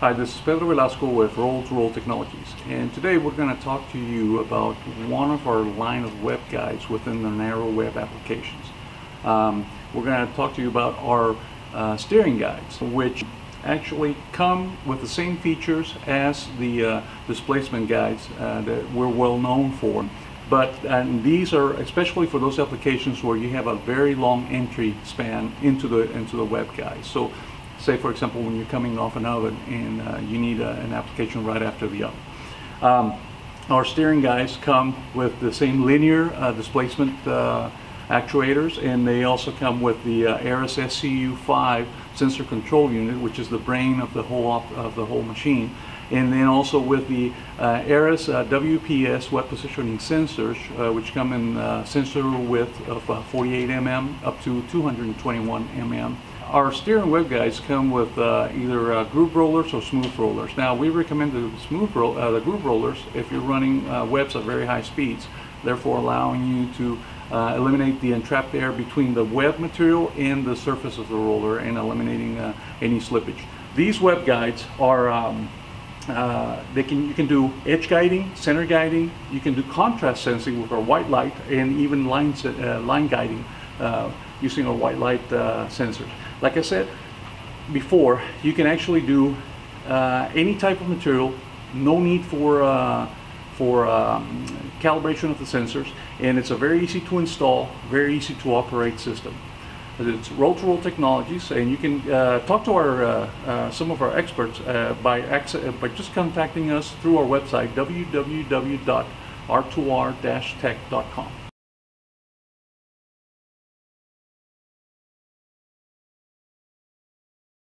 Hi, this is Pedro Velasco with Roll-2-Roll Technologies, and today we're going to talk to you about one of our line of web guides within the narrow web applications. We're going to talk to you about our steering guides, which actually come with the same features as the displacement guides that we're well known for. And these are especially for those applications where you have a very long entry span into the web guide. So, say for example when you're coming off an oven and you need an application right after the oven. Our steering guides come with the same linear displacement actuators, and they also come with the ARIS SCU5 sensor control unit, which is the brain of the whole machine, and then also with the ARIS WPS web positioning sensors, which come in sensor width of 48 mm up to 221 mm. Our steering web guides come with either groove rollers or smooth rollers. Now we recommend the groove rollers if you're running webs at very high speeds, therefore allowing you to eliminate the entrapped air between the web material and the surface of the roller and eliminating any slippage. These web guides are you can do edge guiding, center guiding, you can do contrast sensing with our white light, and even line guiding using our white light sensors. Like I said before, you can actually do any type of material, no need for calibration of the sensors, and it's a very easy to install, very easy to operate system. It's Roll-2-Roll Technologies, and you can talk to our some of our experts by just contacting us through our website, www.r2r-tech.com.